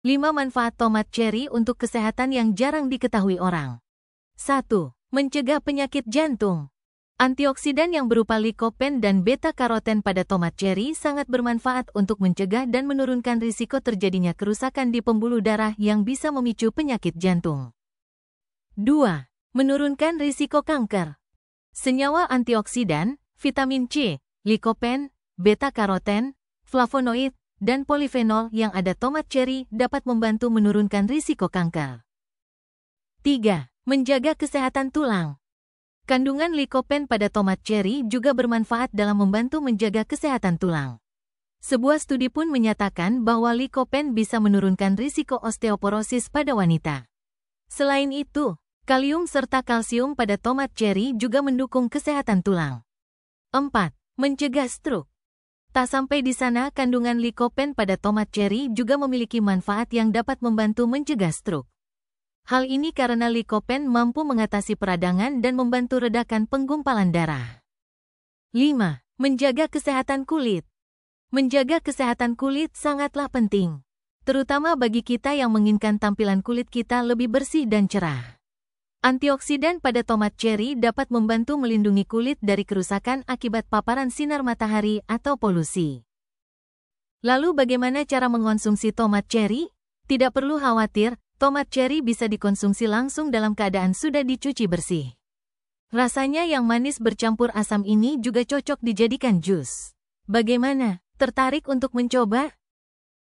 5 manfaat tomat cherry untuk kesehatan yang jarang diketahui orang. 1. Mencegah penyakit jantung. Antioksidan yang berupa likopen dan beta-karoten pada tomat cherry sangat bermanfaat untuk mencegah dan menurunkan risiko terjadinya kerusakan di pembuluh darah yang bisa memicu penyakit jantung. 2. Menurunkan risiko kanker. Senyawa antioksidan, vitamin C, likopen, beta-karoten, flavonoid, dan polifenol yang ada tomat cherry dapat membantu menurunkan risiko kanker. 3. Menjaga kesehatan tulang. Kandungan likopen pada tomat cherry juga bermanfaat dalam membantu menjaga kesehatan tulang. Sebuah studi pun menyatakan bahwa likopen bisa menurunkan risiko osteoporosis pada wanita. Selain itu, kalium serta kalsium pada tomat cherry juga mendukung kesehatan tulang. 4. Mencegah stroke. Tak sampai di sana, kandungan likopen pada tomat cherry juga memiliki manfaat yang dapat membantu mencegah stroke. Hal ini karena likopen mampu mengatasi peradangan dan membantu redakan penggumpalan darah. 5. Menjaga kesehatan kulit. Menjaga kesehatan kulit sangatlah penting, terutama bagi kita yang menginginkan tampilan kulit kita lebih bersih dan cerah. Antioksidan pada tomat cherry dapat membantu melindungi kulit dari kerusakan akibat paparan sinar matahari atau polusi. Lalu bagaimana cara mengkonsumsi tomat cherry? Tidak perlu khawatir, tomat cherry bisa dikonsumsi langsung dalam keadaan sudah dicuci bersih. Rasanya yang manis bercampur asam ini juga cocok dijadikan jus. Bagaimana? Tertarik untuk mencoba?